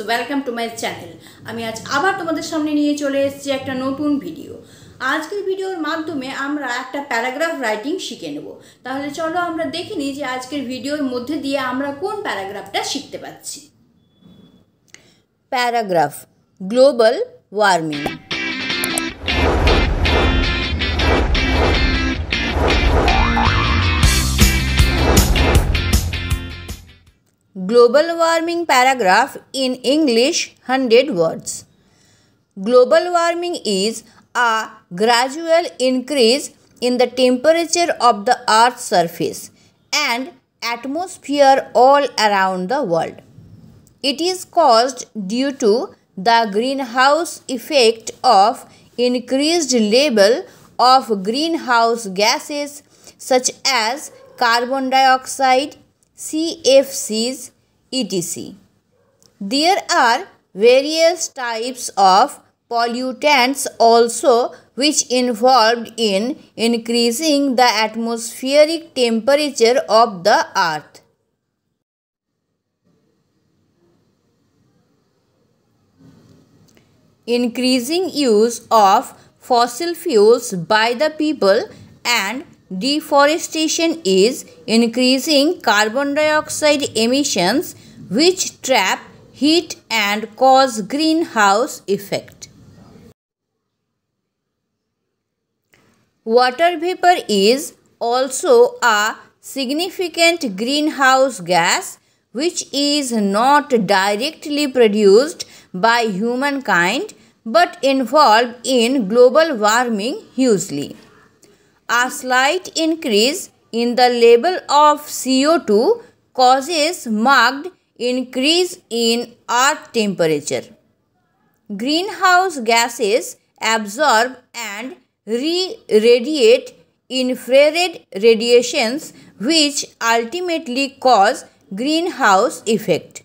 Friends welcome to my channel आज आबार तुम्हारे सामने निये चले एसेछि एक नतून भिडियो। आजकेर भिडियोर माध्यमे आमरा एकटा पैराग्राफ राइटिंग शिखे नेब। ताहले चलो आमरा देखे निई जे आजकेर भिडियोर मध्य दिये आमरा कोन पैराग्राफटा शिखते पाच्छी। Paragraph global warming. Global warming paragraph in English 100 words. Global warming is a gradual increase in the temperature of the Earth's surface and atmosphere all around the world. It is caused due to the greenhouse effect of increased level of greenhouse gases such as carbon dioxide, CFCs, etc. There are various types of pollutants also which involved in increasing the atmospheric temperature of the earth. Increasing use of fossil fuels by the people and deforestation is increasing carbon dioxide emissions which trap heat and cause greenhouse effect. Water vapor is also a significant greenhouse gas which is not directly produced by humankind but involved in global warming hugely. A slight increase in the level of CO2 causes marked increase in Earth temperature. Greenhouse gases absorb and re-radiate infrared radiations which ultimately cause greenhouse effect.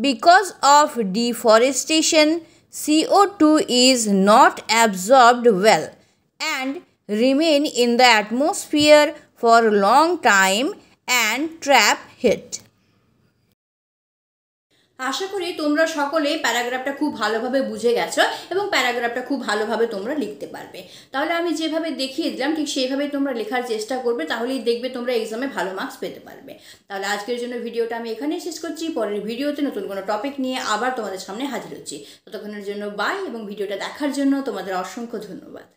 Because of deforestation, CO2 is not absorbed well and remain in the atmosphere for a long time and trap heat. आशा करी তোমরা সকলে প্যারাগ্রাফটা খুব ভালোভাবে বুঝে গেছো এবং প্যারাগ্রাফটা খুব ভালোভাবে তোমরা লিখতে পারবে। তাহলে আমি যেভাবে দেখিয়ে দিলাম ঠিক সেইভাবে তোমরা লেখার চেষ্টা করবে, তাহলেই দেখবে তোমরা এক্সামে ভালো মার্কস পেতে পারবে। তাহলে আজকের জন্য ভিডিওটা আমি এখানেই শেষ করছি। পরের ভিডিওতে নতুন কোনো টপিক নিয়ে আবার তোমাদের সামনে হাজির হচ্ছি। ততক্ষণের জন্য বাই এবং ভিডিওটা দেখার জন্য তোমাদের অসংখ্য ধন্যবাদ।